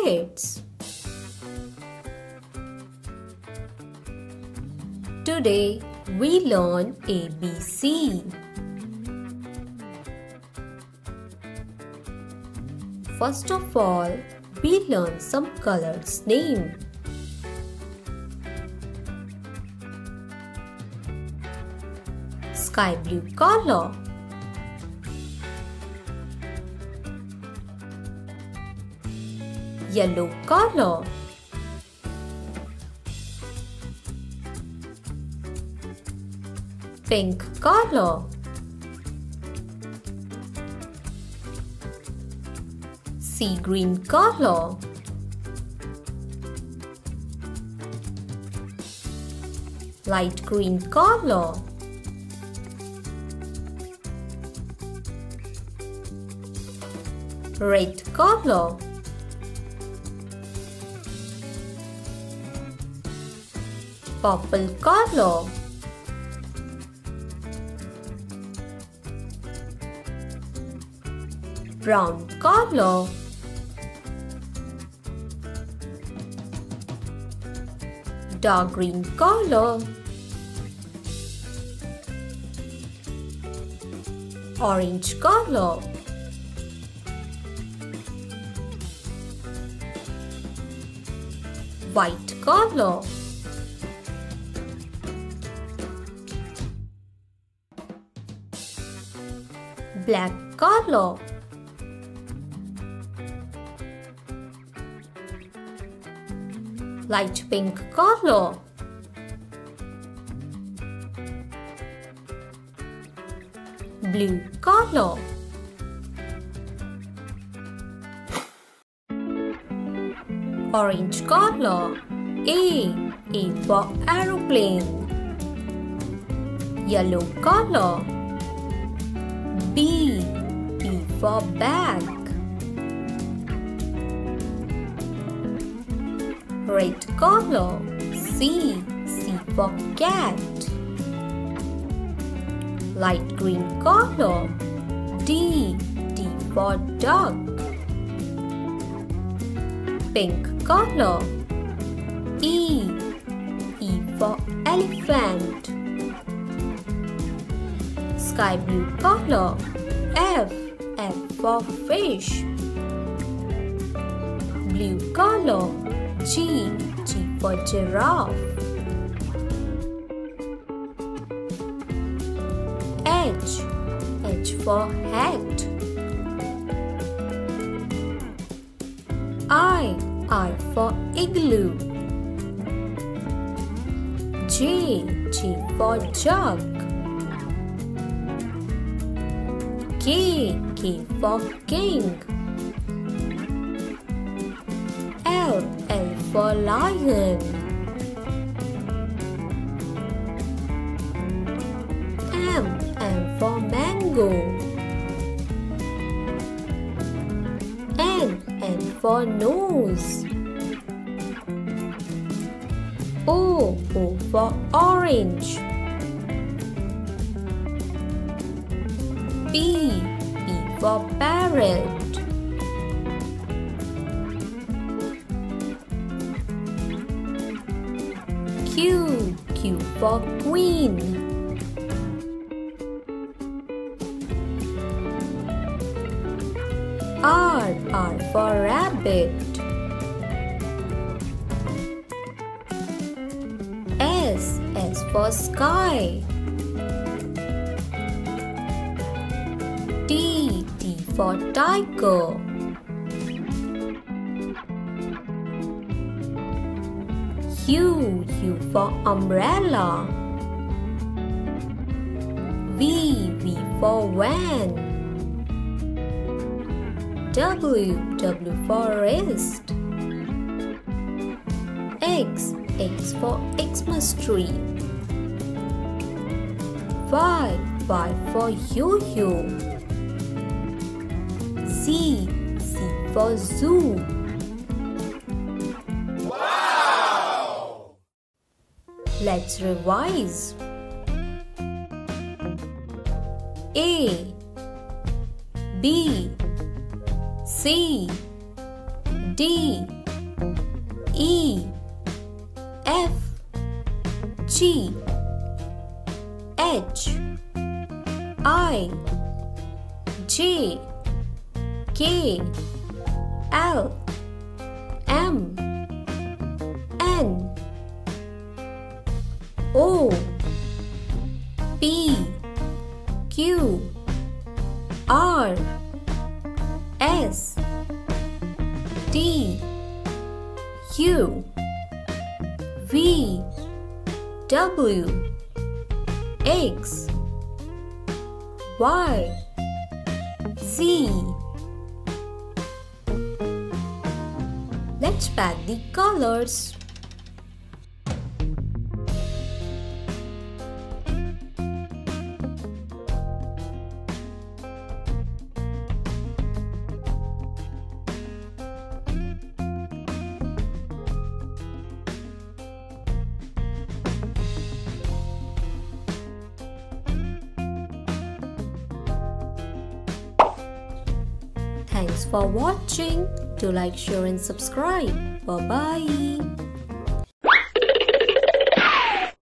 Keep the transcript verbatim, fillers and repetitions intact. states. Today we learn A B C. First of all, we learn some colors name. Sky blue color. Yellow color. Pink color. Sea green color. Light green color. Red color. Purple color. Brown color. Dark green color. Orange color. White color. Black color. Light pink color. Blue color. Orange color. A. A for aeroplane. Yellow color. B. B for bag. Red color. C. C for cat. Light green color. D. D for dog. Pink color. E. E for elephant. Sky blue color. F. F for fish. Blue color. G. G for giraffe. H. H for hat. I. I for igloo. J. J for jug. K. K for king. L. L for lion. M. M for mango. N. N for nose. O. O for orange. P. P for parrot. Q. Q for queen. R. R for rabbit. S. S for sky. T. T for tiger. U. U for umbrella. V. V for van. W. W for wrist. X. X for Xmas tree. Y. Y for yo-yo. Z. Z for zoo. Let's revise. A, B, C, D, E, F, G, H, I, J, K, L, M, N, O, P, Q, R, S, T, U, V, W, X, Y, Z. Let's pack the colors. Thanks for watching. Do like, share and subscribe. Bye bye.